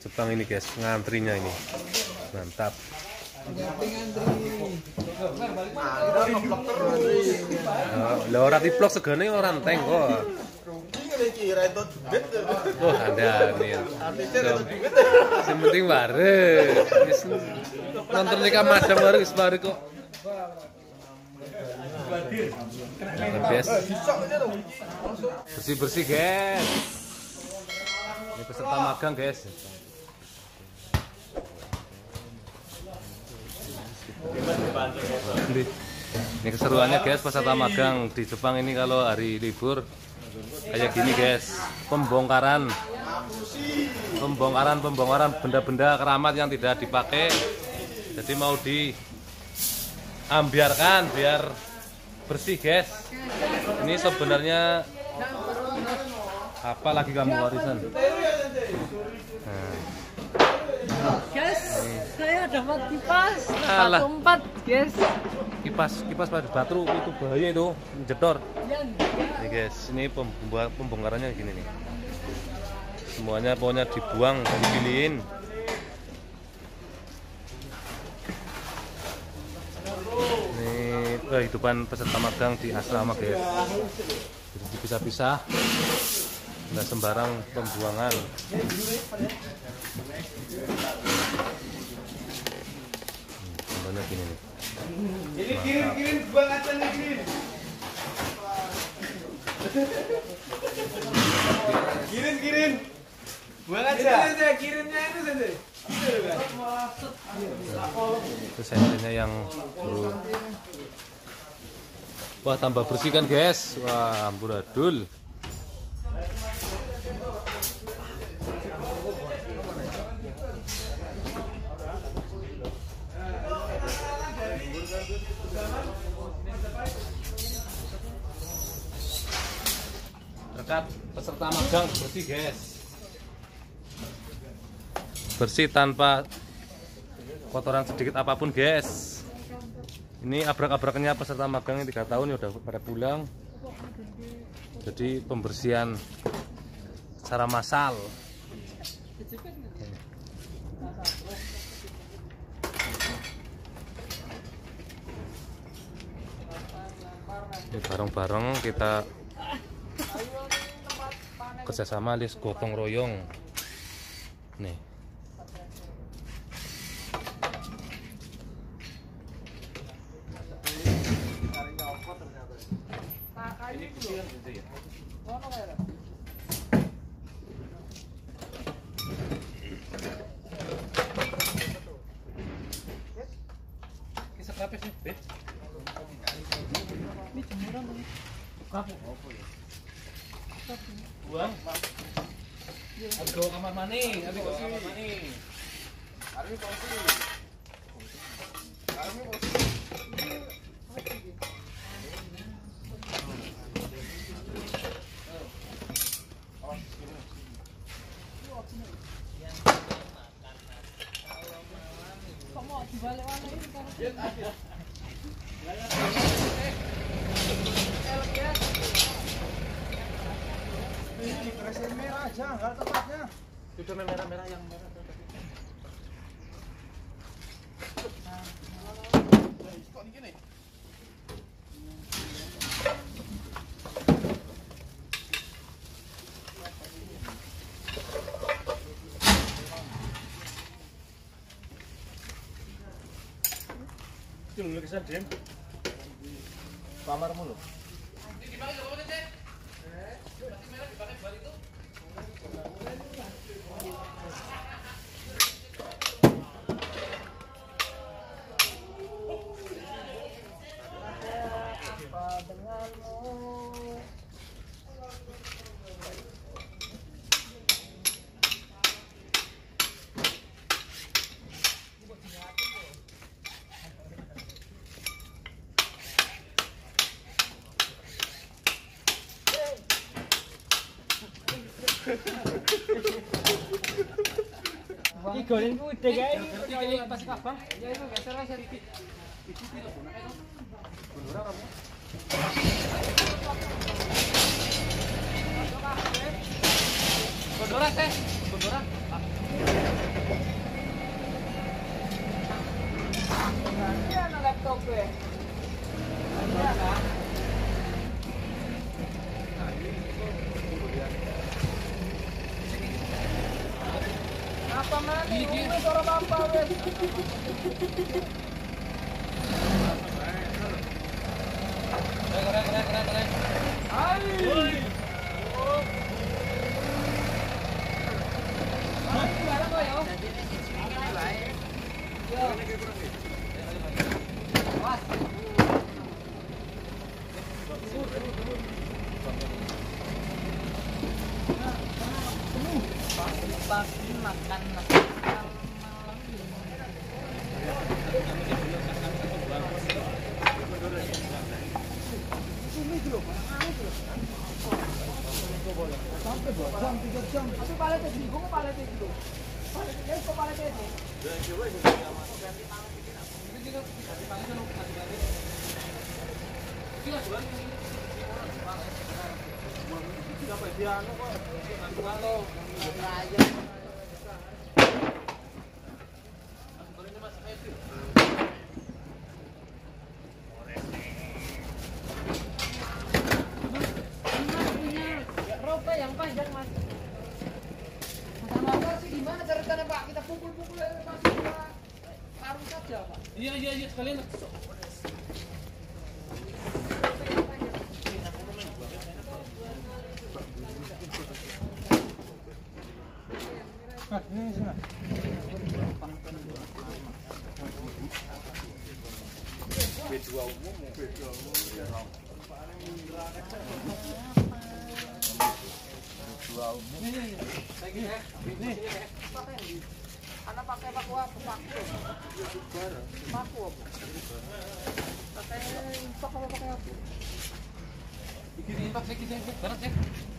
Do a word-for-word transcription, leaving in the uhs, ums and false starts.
Jepang ini guys, ngantrinya ini mantap. Lah ora diplok segane ora enteng kok. Oh, ada nih. Yang penting bareng. Nonton nikah madam bareng wis bareng kok. Bersih-bersih, guys. Ini peserta magang, guys. Ini keseruannya guys, peserta magang di Jepang ini kalau hari libur kayak gini guys, pembongkaran pembongkaran pembongkaran benda-benda keramat yang tidak dipakai, jadi mau diambiarkan biar bersih guys. Ini sebenarnya apa lagi kamu warisan? Nah. Guys, saya dapat kipas batu empat guys. Kipas kipas pada batu itu bahaya itu, jedor. Ini guys, ini pembongkarannya gini nih. Semuanya pokoknya dibuang, dipilihin. Ini kehidupan peserta magang di asrama guys. Jadi dipisah-pisah. Nggak sembarang pembuangan. Contohnya gini nih. Ini kirim-kirim buangan ini. Kirim-kirim. Buang aja. Kirimnya itu saja. Itu sendirinya yang baru. Wah, tambah bersih kan, guys. Wah, amburadul. Rekat peserta magang bersih guys, bersih tanpa kotoran sedikit apapun guys. Ini abrak-abraknya peserta magangnya tiga tahun ya udah pada pulang, jadi pembersihan secara massal. Bareng-bareng kita kerjasama alias gotong royong nih. Buang. Aduh, kamar mani, aduh, kamar mani. Aduh, kursi. Aduh, kursi. Kok mau dibalik-balik ini kan? Merah aja, enggak tempatnya. Sudah merah-merah yang merah. Kok ini nih? Itu lukisan Dem. Kamarmu loh. Ini goreng kuda guys. Ini pas kabang. Ya itu enggak salah seri. Itu kilo bonak itu. Bener ora kamu? Bener ora teh? Bener ora? TikTok gue. Apa mana? Gue suara bapak gue. Hai. Pasti makan nasi malam. Sampai jam tiga jam. Tapi paletnya bingung paletnya itu. Paletnya kok paletnya itu. Ya coba ini ganti tangan dikit aku. Ini juga ganti tangan kan ganti-ganti. Gila jualan ini. Ini orang Jepang. Dapat dia anu kok. Ngantuan lo. Aja. Yang panjang mas. Mata-mata sih gimana ceritanya pak? Kita pukul-pukul mas kita taruh saja pak. Iya iya iya sekalian. Pak ini sana. B dua umum, B dua umum ya. Paling mundur. Wow. Ini lagi ya. Ini pakai ini. Anak pakai paku apa? Paku. Paku apa? Pakai pakai apa? Bikin impak sedikit, berat ya.